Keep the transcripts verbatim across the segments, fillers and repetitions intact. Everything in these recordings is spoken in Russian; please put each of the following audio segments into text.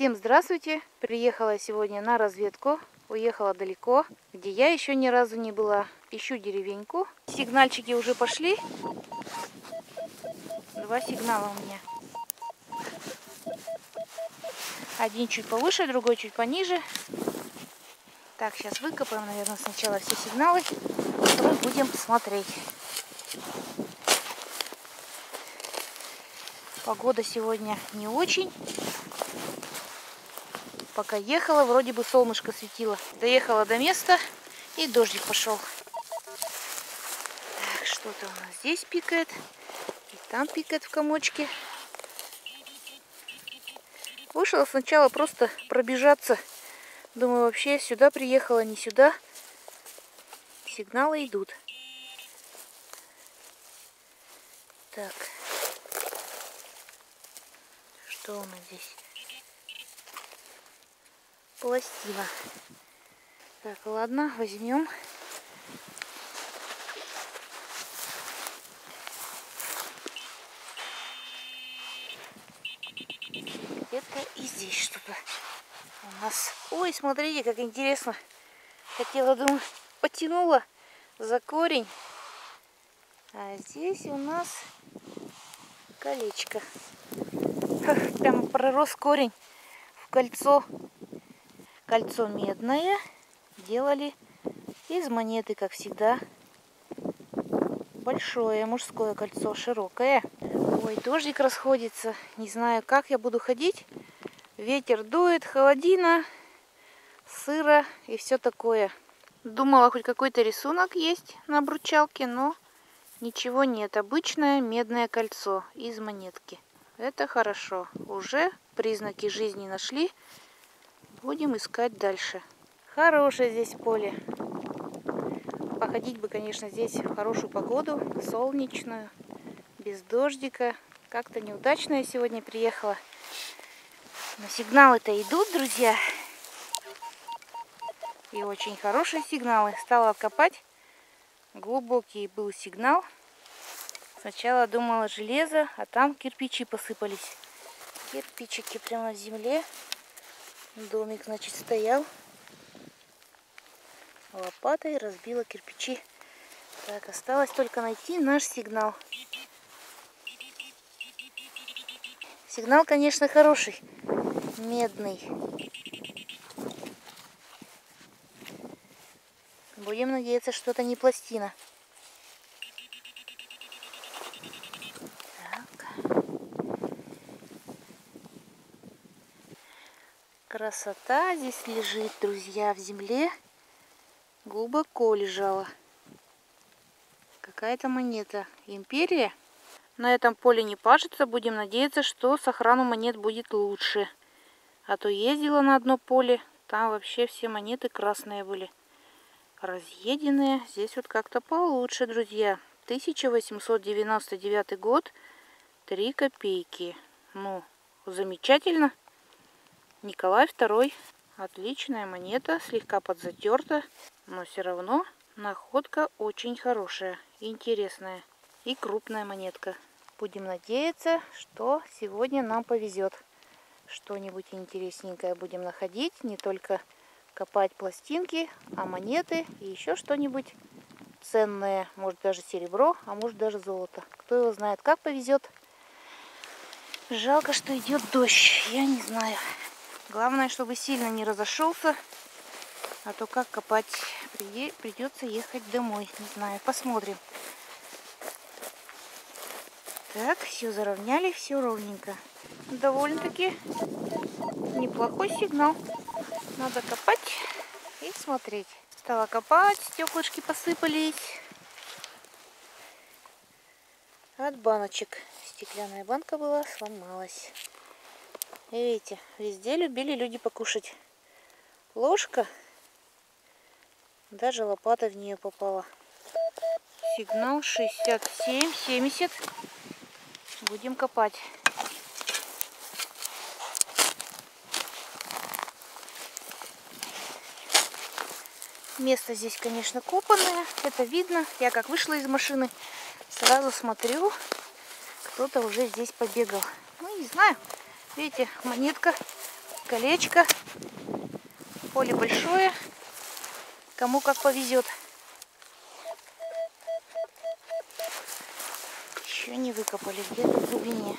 Всем здравствуйте! Приехала сегодня на разведку, уехала далеко, где я еще ни разу не была. Ищу деревеньку. Сигнальчики уже пошли. Два сигнала у меня. Один чуть повыше, другой чуть пониже. Так, сейчас выкопаем, наверное, сначала все сигналы, потом будем смотреть. Погода сегодня не очень. Пока ехала, вроде бы солнышко светило. Доехала до места, и дождик пошел. Так, что-то у нас здесь пикает. И там пикает в комочке. Вышла сначала просто пробежаться. Думаю, вообще сюда приехала, не сюда. Сигналы идут. Так. Что у нас здесь? Пластина. Так, ладно, возьмем. Где-то и здесь что-то у нас. Ой, смотрите, как интересно. Хотела, думаю, потянула за корень. А здесь у нас колечко. Прямо пророс корень в кольцо. Кольцо медное делали из монеты, как всегда. Большое мужское кольцо, широкое. Ой, дождик расходится. Не знаю, как я буду ходить. Ветер дует, холодина, сыро и все такое. Думала, хоть какой-то рисунок есть на обручалке, но ничего нет. Обычное медное кольцо из монетки. Это хорошо. Уже признаки жизни нашли. Будем искать дальше. Хорошее здесь поле. Походить бы, конечно, здесь в хорошую погоду, солнечную, без дождика. Как-то неудачно я сегодня приехала. Но сигналы-то идут, друзья. И очень хорошие сигналы. Стала копать. Глубокий был сигнал. Сначала думала железо, а там кирпичи посыпались. Кирпичики прямо в земле. Домик, значит, стоял. Лопатой разбила кирпичи. Так, осталось только найти наш сигнал. Сигнал, конечно, хороший. Медный. Будем надеяться, что это не пластина. Красота здесь лежит, друзья, в земле. Глубоко лежала. Какая-то монета. Империя. На этом поле не пашется. Будем надеяться, что с охраной монет будет лучше. А то ездила на одно поле. Там вообще все монеты красные были. Разъеденные. Здесь вот как-то получше, друзья. тысяча восемьсот девяносто девятый год. три копейки. Ну, замечательно. Николай второй. Отличная монета, слегка подзатерта, но все равно находка очень хорошая, интересная и крупная монетка. Будем надеяться, что сегодня нам повезет. Что-нибудь интересненькое будем находить, не только копать пластинки, а монеты и еще что-нибудь ценное, может даже серебро, а может даже золото. Кто его знает, как повезет. Жалко, что идет дождь, я не знаю. Главное, чтобы сильно не разошелся, а то как копать, придется ехать домой, не знаю, посмотрим. Так, все заровняли, все ровненько. Довольно-таки неплохой сигнал. Надо копать и смотреть. Стала копать, стеклышки посыпались от баночек. Стеклянная банка была, сломалась. И видите, везде любили люди покушать. Ложка, даже лопата в нее попала. Сигнал шестьдесят семь семьдесят. Будем копать. Место здесь, конечно, копанное. Это видно. Я как вышла из машины, сразу смотрю, кто-то уже здесь побегал. Ну, не знаю. Видите, монетка колечко. Поле большое. Кому как повезет. Еще не выкопали, где-то в глубине.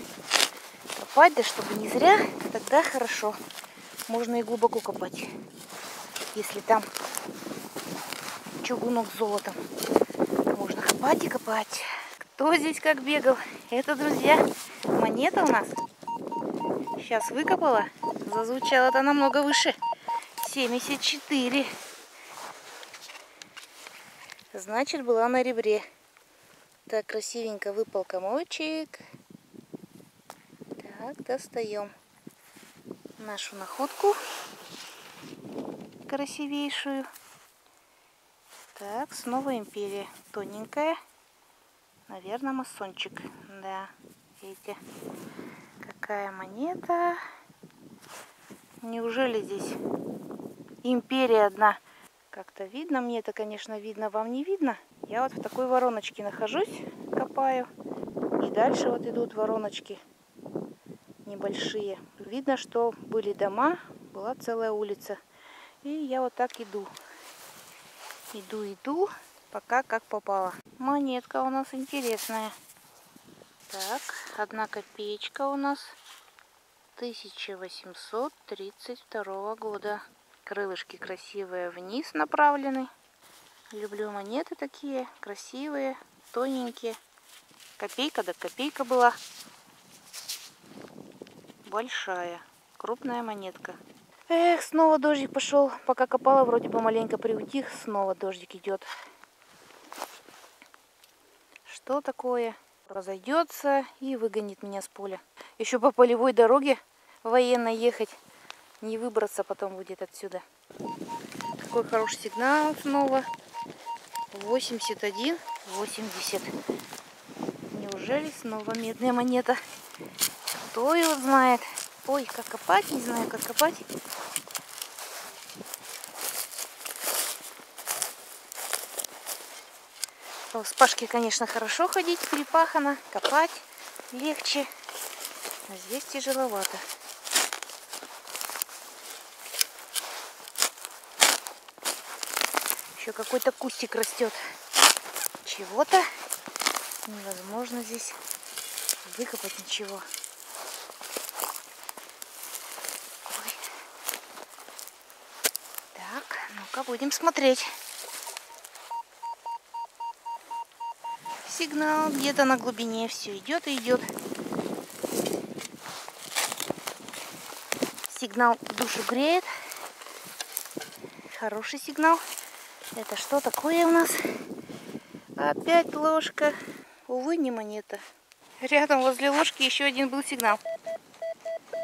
Копать, да чтобы не зря, тогда хорошо. Можно и глубоко копать. Если там чугунок с золотом. Можно копать и копать. Кто здесь как бегал? Это, друзья, монета у нас. Сейчас выкопала. Зазвучала-то намного выше. семьдесят четыре. Значит, была на ребре. Так, красивенько выпал комочек. Так, достаем нашу находку красивейшую. Так, снова империя. Тоненькая. Наверное, масончик. Да, видите, какая монета. Неужели здесь империя одна? Как-то видно, мне это, конечно, видно, вам не видно. Я вот в такой вороночке нахожусь, копаю. И дальше вот идут вороночки небольшие. Видно, что были дома, была целая улица. И я вот так иду. Иду, иду, пока как попало. Монетка у нас интересная. Так, одна копеечка у нас тысяча восемьсот тридцать второго года. Крылышки красивые вниз направлены. Люблю монеты такие, красивые, тоненькие. Копейка, да копейка была. Большая, крупная монетка. Эх, снова дождик пошел. Пока копала, вроде бы маленько приутих. Снова дождик идет. Что такое? Разойдется и выгонит меня с поля. Еще по полевой дороге военной ехать. Не выбраться потом будет отсюда. Такой хороший сигнал снова. восемьдесят один, восемьдесят. Неужели снова медная монета? Кто его знает? Ой, как копать? Не знаю, как копать. По вспашке, конечно, хорошо ходить, перепахано. Копать легче. А здесь тяжеловато. Еще какой-то кустик растет. Чего-то невозможно здесь выкопать ничего. Ой. Так, ну-ка будем смотреть. Сигнал где-то на глубине. Все идет и идет. Сигнал душу греет. Хороший сигнал. Это что такое у нас? Опять ложка. Увы, не монета. Рядом возле ложки еще один был сигнал.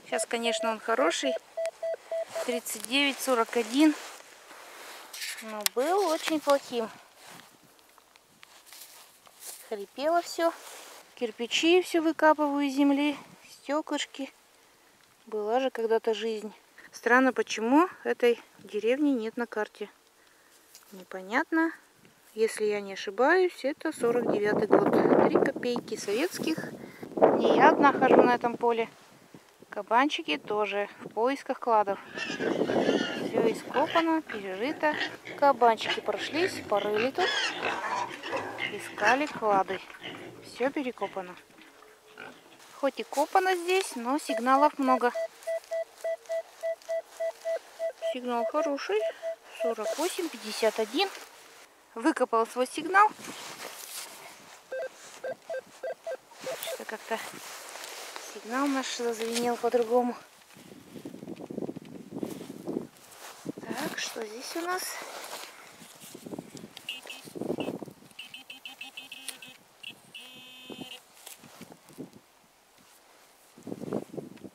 Сейчас, конечно, он хороший. тридцать девять, сорок один. Но был очень плохим. Хрипело все. Кирпичи все выкапываю из земли. Стеклышки. Была же когда-то жизнь. Странно, почему этой деревни нет на карте. Непонятно. Если я не ошибаюсь, это сорок девятый год. Три копейки советских. Не я одна хожу на этом поле. Кабанчики тоже в поисках кладов. Все ископано, перерыто. Кабанчики прошлись, порыли тут. Искали клады. Все перекопано. Хоть и копано здесь, но сигналов много. Сигнал хороший. сорок восемь, пятьдесят один. Выкопала свой сигнал. Что-то как-то сигнал наш зазвенел по-другому. Так, что здесь у нас?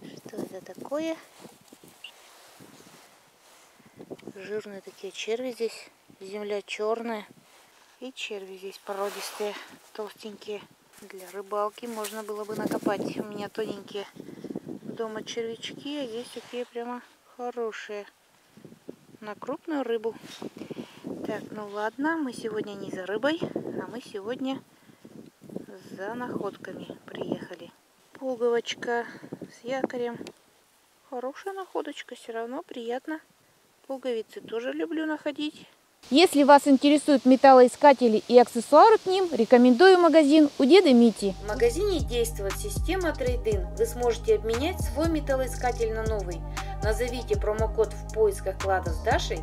Что это такое? Жирные такие черви здесь. Земля черная. И черви здесь породистые, толстенькие. Для рыбалки можно было бы накопать. У меня тоненькие дома червячки, а здесь такие прямо хорошие. На крупную рыбу. Так, ну ладно, мы сегодня не за рыбой, а мы сегодня за находками приехали. Пуговочка с якорем. Хорошая находочка, все равно приятно. Пуговицы тоже люблю находить. Если вас интересуют металлоискатели и аксессуары к ним, рекомендую магазин «У Деда Мити». В магазине действует система трейд-ин. Вы сможете обменять свой металлоискатель на новый. Назовите промокод «В поисках клада с Дашей»,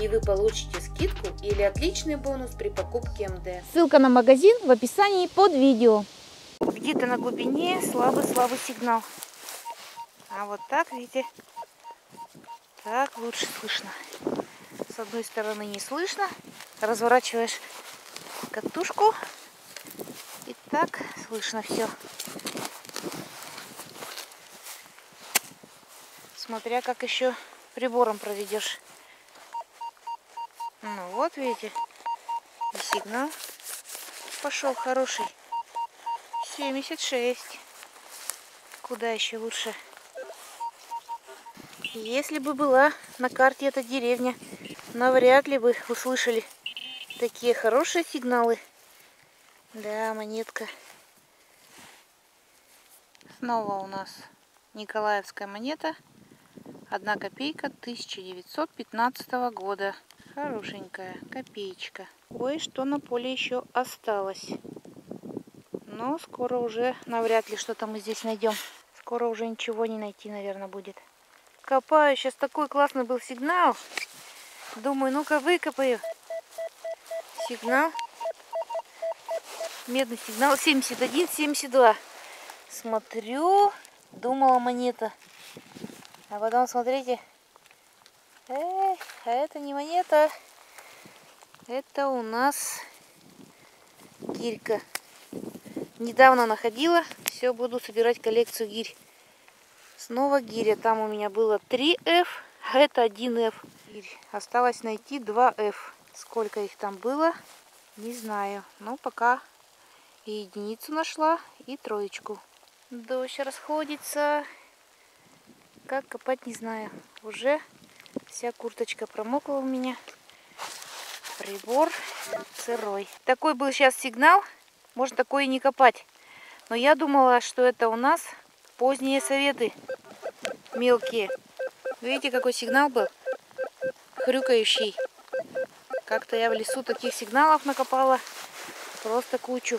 и вы получите скидку или отличный бонус при покупке эм дэ. Ссылка на магазин в описании под видео. Где-то на глубине слабый-слабый сигнал. А вот так, видите, так лучше слышно. С одной стороны не слышно, разворачиваешь катушку, и так слышно все. Смотря как еще прибором проведешь. Ну вот, видите, и сигнал пошел хороший. семьдесят шесть. Куда еще лучше. Если бы была на карте эта деревня, навряд ли бы услышали такие хорошие сигналы. Да, монетка. Снова у нас николаевская монета. Одна копейка тысяча девятьсот пятнадцатого года. Хорошенькая копеечка. Кое-что на поле еще осталось. Но скоро уже навряд ли что-то мы здесь найдем. Скоро уже ничего не найти, наверное, будет. Копаю. Сейчас такой классный был сигнал. Думаю, ну-ка выкопаю. Сигнал. Медный сигнал. семьдесят один, семьдесят два. Смотрю. Думала, монета. А потом, смотрите. Эх, а это не монета. Это у нас гирька. Недавно находила. Все, буду собирать коллекцию гирь. Снова гиря. Там у меня было три эф, а это один эф. Осталось найти два эф. Сколько их там было, не знаю. Но пока и единицу нашла, и троечку. Дождь расходится. Как копать, не знаю. Уже вся курточка промокла у меня. Прибор сырой. Такой был сейчас сигнал. Можно такое и не копать. Но я думала, что это у нас поздние советы. Мелкие. Видите, какой сигнал был? Хрюкающий. Как-то я в лесу таких сигналов накопала. Просто кучу.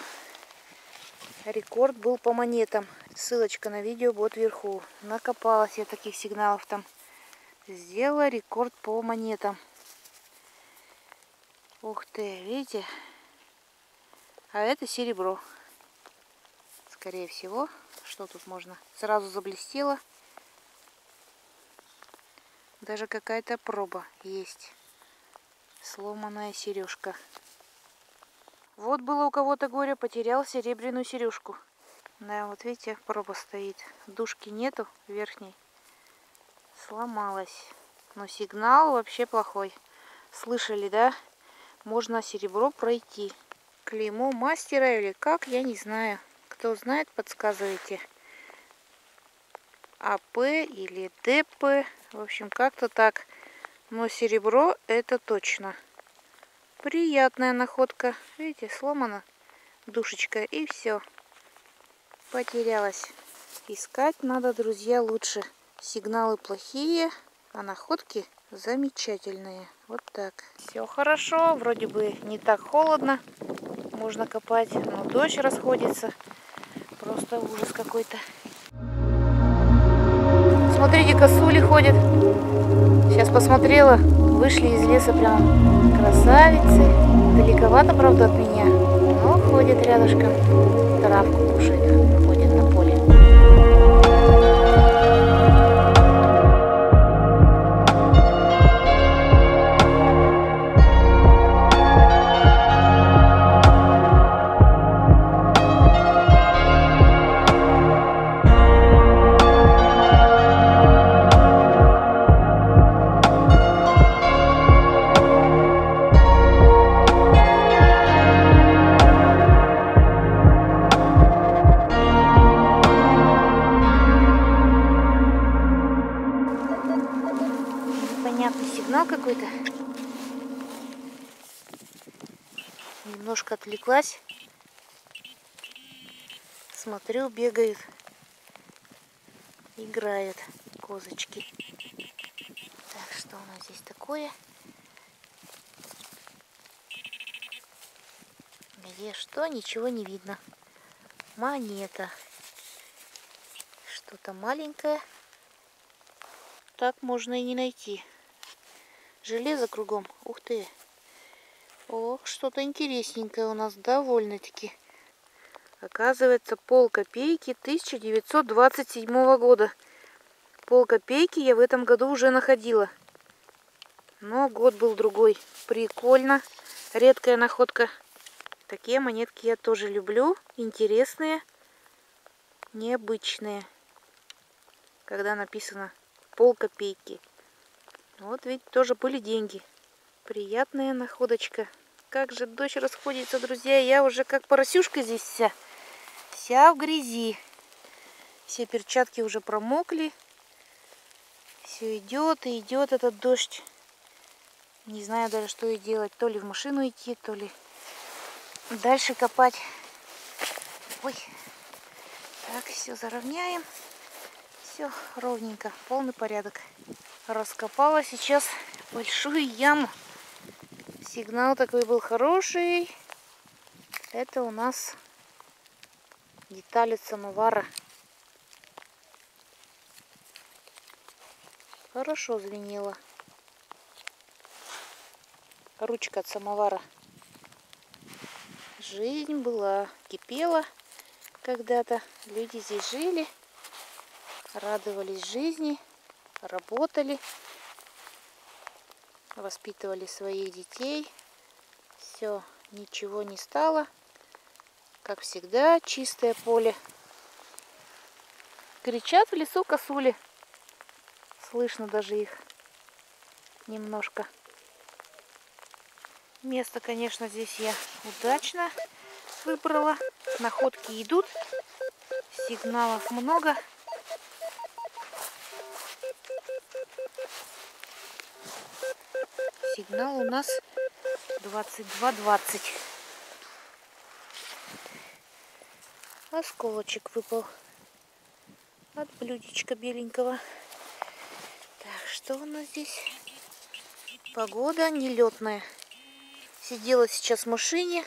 Рекорд был по монетам. Ссылочка на видео будет вверху. Накопалась я таких сигналов там. Сделала рекорд по монетам. Ух ты, видите? А это серебро. Скорее всего, что тут можно? Сразу заблестело. Даже какая-то проба есть. Сломанная сережка. Вот было у кого-то горе, потерял серебряную сережку. Да, вот видите, проба стоит. Дужки нету верхней. Сломалась. Но сигнал вообще плохой. Слышали, да? Можно серебро пройти. Клеймо мастера или как, я не знаю. Кто знает, подсказывайте. а пэ или дэ пэ. В общем, как-то так. Но серебро это точно. Приятная находка. Видите, сломана душечка и все. Потерялась. Искать надо, друзья, лучше. Сигналы плохие, а находки замечательные. Вот так. Все хорошо. Вроде бы не так холодно. Можно копать, но дождь расходится. Просто ужас какой-то. Смотрите, косули ходят. Сейчас посмотрела. Вышли из леса прям красавицы. Далековато, правда, от меня. Но ходят рядышком. Травку кушают. Ходят на поле. Какой-то немножко отвлеклась, смотрю, бегают, играют. козочки. Так, что у нас здесь такое? Где что? Ничего не видно. Монета. Что-то маленькое. Так можно и не найти. Железо кругом. Ух ты. О, что-то интересненькое у нас довольно-таки. Оказывается, пол копейки тысяча девятьсот двадцать седьмого года. Пол копейки я в этом году уже находила. Но год был другой. Прикольно. Редкая находка. Такие монетки я тоже люблю. Интересные. Необычные. Когда написано пол копейки. Вот ведь тоже были деньги. Приятная находочка. Как же дождь расходится, друзья. Я уже как поросюшка здесь вся. Вся в грязи. Все перчатки уже промокли. Все идет и идет этот дождь. Не знаю даже, что и делать. То ли в машину идти, то ли дальше копать. Ой. Так, все заровняем. Все ровненько. Полный порядок. Раскопала сейчас большую яму. Сигнал такой был хороший. Это у нас детали самовара. Хорошо звенела. Ручка от самовара. Жизнь была, кипела когда-то. Люди здесь жили, радовались жизни, работали. Воспитывали своих детей. Все, ничего не стало. Как всегда, чистое поле. Кричат в лесу косули. Слышно даже их немножко. Место, конечно, здесь я удачно выбрала. Находки идут. Сигналов много. Сигнал у нас двадцать два двадцать. Осколочек выпал от блюдечка беленького. Так, что у нас здесь? Погода нелетная. Сидела сейчас в машине,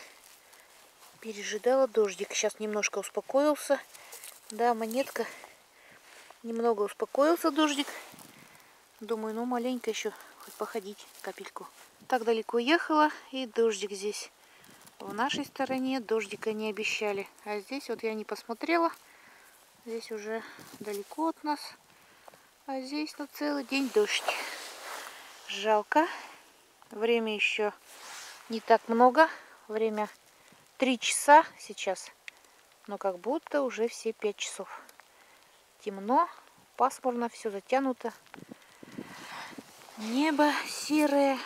пережидала дождик. Сейчас немножко успокоился. Да, монетка. Немного успокоился дождик. Думаю, ну маленько еще походить капельку. Так далеко ехала, и дождик здесь. В нашей стороне дождика не обещали. А здесь вот я не посмотрела. Здесь уже далеко от нас. А здесь на целый день дождь. Жалко. Время еще не так много. Время три часа сейчас. Но как будто уже все пять часов. Темно, пасмурно, все затянуто. Небо серое,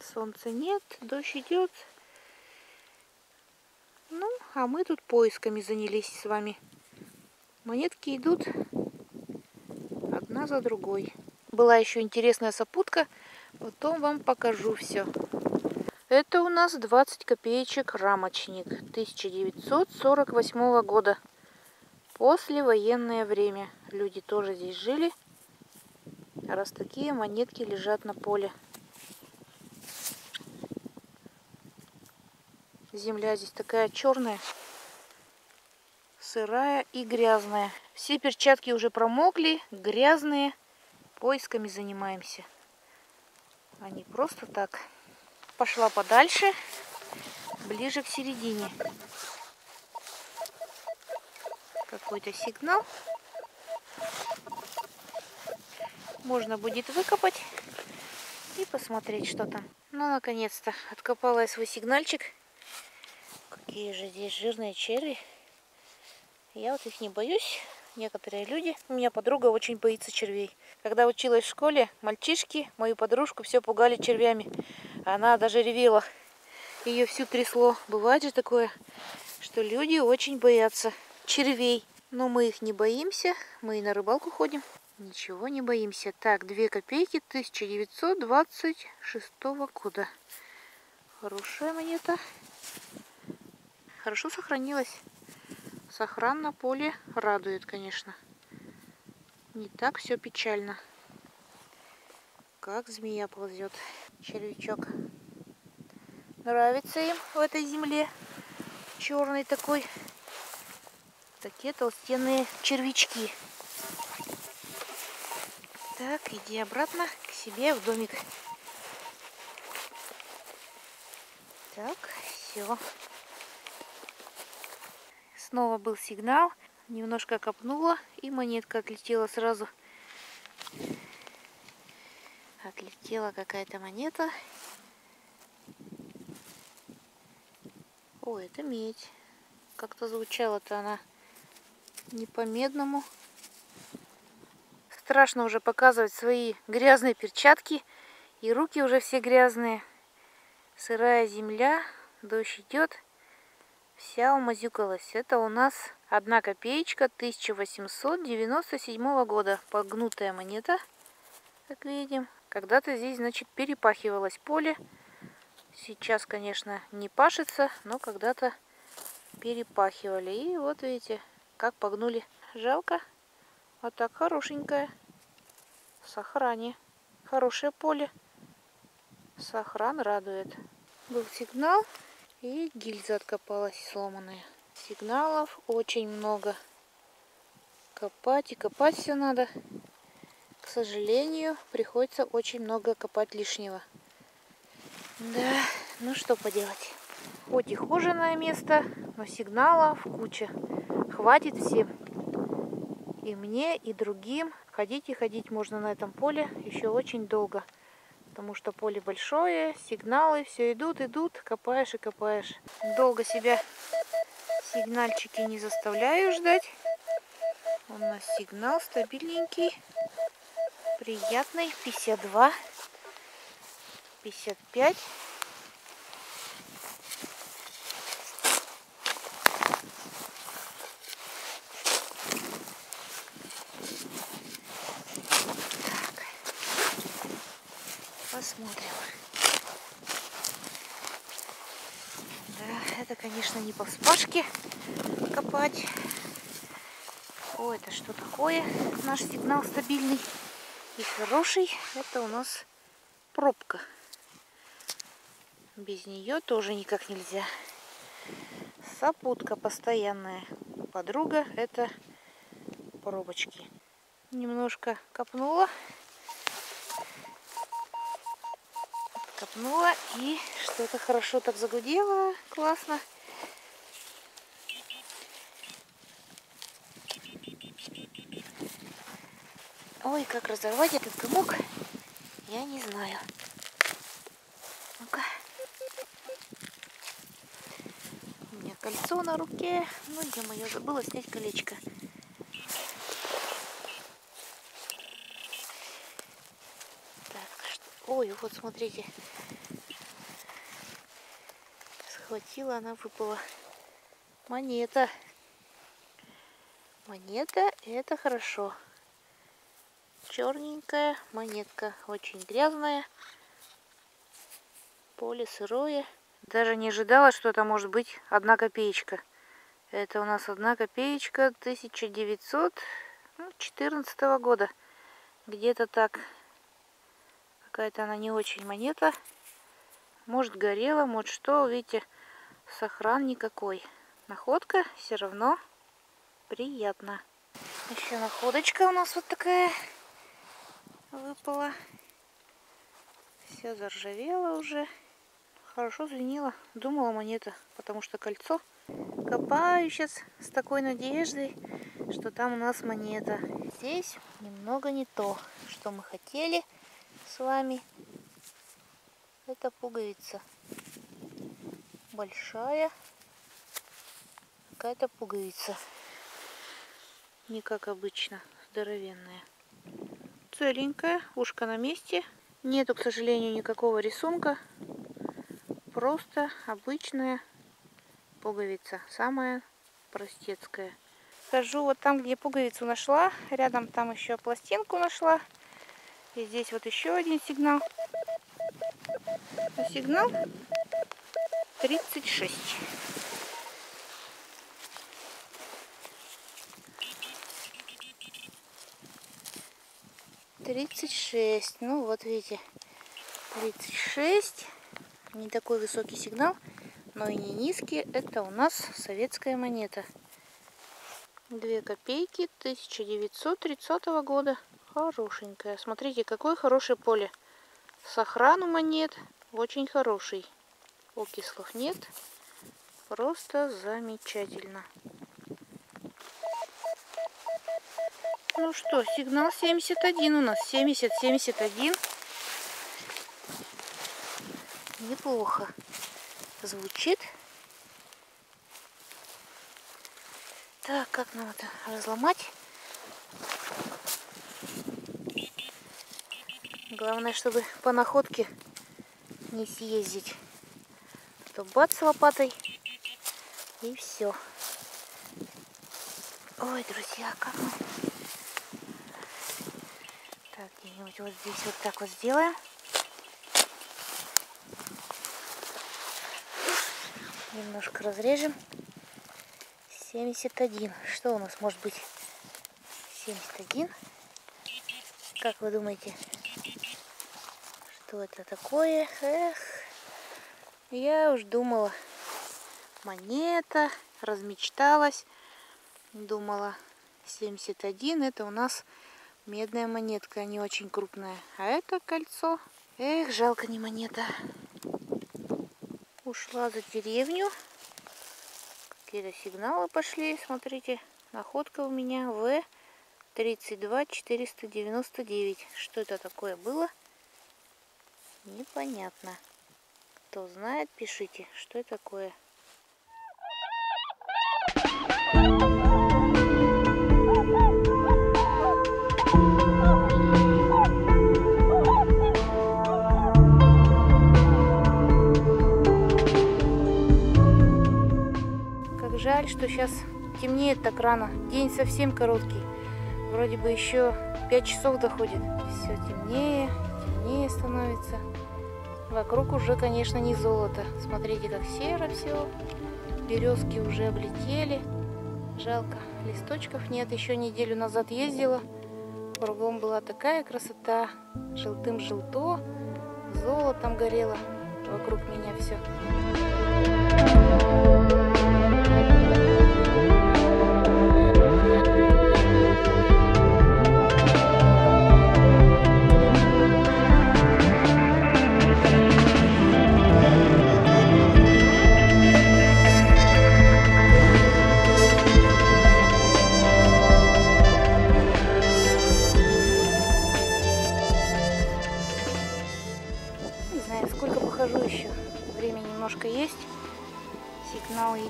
солнца нет, дождь идет. Ну, а мы тут поисками занялись с вами. Монетки идут одна за другой. Была еще интересная сопутка, потом вам покажу все. Это у нас двадцать копеечек рамочник тысяча девятьсот сорок восьмого года. Послевоенное время. Люди тоже здесь жили. Раз такие монетки лежат на поле. Земля здесь такая черная, сырая и грязная. Все перчатки уже промокли, грязные. Поисками занимаемся. А не просто так. Пошла подальше, ближе к середине. Какой-то сигнал. Можно будет выкопать и посмотреть, что там. Ну, наконец-то откопала я свой сигнальчик. Какие же здесь жирные черви. Я вот их не боюсь. Некоторые люди. У меня подруга очень боится червей. Когда училась в школе, мальчишки мою подружку все пугали червями. Она даже ревела. Ее всю трясло. Бывает же такое, что люди очень боятся червей. Но мы их не боимся. Мы и на рыбалку ходим. Ничего не боимся. Так, две копейки тысяча девятьсот двадцать шестого года. Хорошая монета. Хорошо сохранилась. Сохран на поле радует, конечно. Не так все печально. Как змея ползет. Червячок. Нравится им в этой земле. Черный такой. Такие толстенные червячки. Так, иди обратно к себе в домик. Так, все. Снова был сигнал. Немножко копнула, и монетка отлетела сразу. Отлетела какая-то монета. О, это медь. Как-то звучала-то она не по-медному. Страшно уже показывать свои грязные перчатки. И руки уже все грязные. Сырая земля, дождь идет. Вся умазюкалась. Это у нас одна копеечка тысяча восемьсот девяносто седьмого года. Погнутая монета, как видим. Когда-то здесь, значит, перепахивалось поле. Сейчас, конечно, не пашется, но когда-то перепахивали. И вот видите, как погнули. Жалко. А так хорошенькая. В сохране. Хорошее поле. Сохран радует. Был сигнал. И гильза откопалась, сломанная. Сигналов очень много. Копать и копать все надо. К сожалению, приходится очень много копать лишнего. Да, ну что поделать. Хоть и хоженое место, но сигналов куча. Хватит всем. И мне, и другим. Ходить и ходить можно на этом поле еще очень долго. Потому что поле большое, сигналы все идут, идут, копаешь и копаешь. Долго себя сигнальчики не заставляю ждать. У нас сигнал стабильненький, приятный, пятьдесят два, пятьдесят пять. Посмотрим. Да, это, конечно, не по вспашке копать. О, это что такое? Наш сигнал стабильный и хороший. Это у нас пробка. Без нее тоже никак нельзя. Сопутка постоянная. Подруга — это пробочки. Немножко копнула. Копнула, и что-то хорошо так загудело. Классно. Ой, как разорвать этот комок, я не знаю. Ну-ка. У меня кольцо на руке. Ну, где моё, забыла снять колечко. Ой, вот смотрите, схватила она, выпала монета. Монета — это хорошо. Черненькая монетка, очень грязная. Поле сырое. Даже не ожидала, что это может быть одна копеечка. Это у нас одна копеечка тысяча девятьсот четырнадцатого года. Где-то так. Какая-то она не очень монета. Может, горела, может что. Видите, сохран никакой. Находка все равно приятно. Еще находочка у нас вот такая выпала. Все заржавело уже. Хорошо звенело. Думала, монета, потому что кольцо. Копаю сейчас с такой надеждой, что там у нас монета. Здесь немного не то, что мы хотели. С вами это пуговица большая, какая-то пуговица, не как обычно, здоровенная, целенькая, ушко на месте, нету, к сожалению, никакого рисунка, просто обычная пуговица, самая простецкая. Хожу вот там, где пуговицу нашла, рядом там еще пластинку нашла. И здесь вот еще один сигнал. Сигнал тридцать шесть. тридцать шесть. Ну вот видите, тридцать шесть. Не такой высокий сигнал, но и не низкий. Это у нас советская монета. две копейки тысяча девятьсот тридцатого года. Хорошенькая. Смотрите, какое хорошее поле. Сохран у монет очень хороший. Окислов нет. Просто замечательно. Ну что, сигнал семьдесят один у нас. семьдесят семьдесят один. Неплохо звучит. Так, как нам это разломать? Главное, чтобы по находке не съездить. А то бац лопатой и все. Ой, друзья, как мы... Так, где-нибудь вот здесь вот так вот сделаем. Немножко разрежем. семьдесят один. Что у нас может быть? семьдесят один. Как вы думаете, что это такое? Эх, я уж думала, монета, размечталась. Думала, семьдесят один это у нас медная монетка, не очень крупная. А это кольцо. Эх, жалко, не монета. Ушла за деревню. Какие-то сигналы пошли. Смотрите, находка у меня В тридцать два четыреста девяносто девять. Что это такое было? Непонятно. Кто знает, пишите, что это такое. Жаль, что сейчас темнеет так рано. День совсем короткий. Вроде бы еще пять часов доходит. Все темнее, темнее становится. Вокруг уже, конечно, не золото. Смотрите, как серо все. Березки уже облетели. Жалко, листочков нет. Еще неделю назад ездила. Кругом была такая красота. Желтым желто. Золотом горело. Вокруг меня все.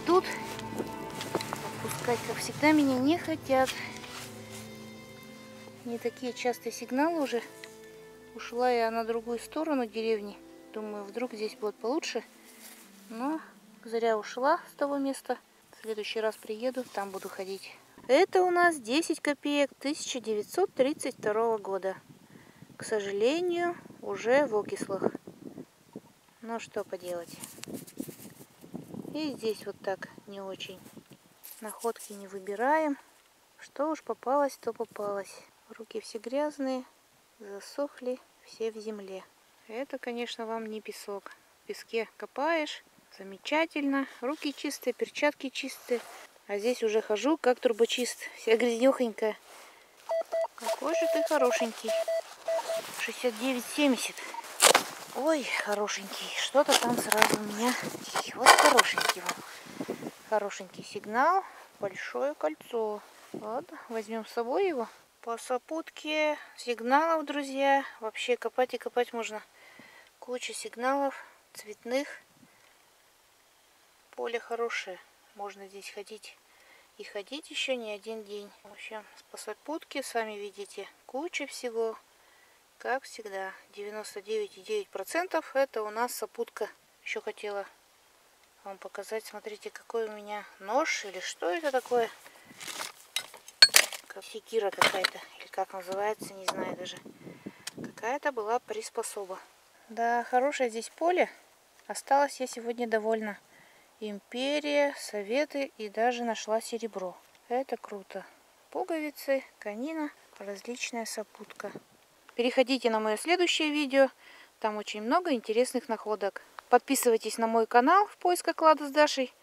Идут, отпускать, как всегда, меня не хотят. Не такие частые сигналы уже. Ушла я на другую сторону деревни. Думаю, вдруг здесь будет получше. Но зря ушла с того места. В следующий раз приеду, там буду ходить. Это у нас десять копеек тысяча девятьсот тридцать второго года. К сожалению, уже в окислах. Но что поделать. И здесь вот так не очень. Находки не выбираем. Что уж попалось, то попалось. Руки все грязные, засохли, все в земле. Это, конечно, вам не песок. В песке копаешь, замечательно. Руки чистые, перчатки чистые. А здесь уже хожу, как трубочист. Вся грязнёхонькая. Какой же ты хорошенький. шестьдесят девять семьдесят. Ой, хорошенький. Что-то там сразу у меня. Вот хорошенький вам. Хорошенький сигнал. Большое кольцо. Ладно, возьмем с собой его. По сопутке сигналов, друзья. Вообще копать и копать можно. Куча сигналов цветных. Поле хорошее. Можно здесь ходить. И ходить еще не один день. В общем, по сопутке, сами видите, куча всего. Как всегда, девяносто девять и девять десятых процента это у нас сопутка. Еще хотела вам показать. Смотрите, какой у меня нож. Или что это такое? Как секира какая-то. Или как называется, не знаю даже. Какая-то была приспособа. Да, хорошее здесь поле. Осталось я сегодня довольна. Империя, советы и даже нашла серебро. Это круто. Пуговицы, конина, различная сопутка. Переходите на мое следующее видео, там очень много интересных находок. Подписывайтесь на мой канал «В поисках клада с Дашей».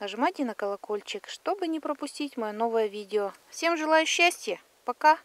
Нажимайте на колокольчик, чтобы не пропустить мое новое видео. Всем желаю счастья. Пока!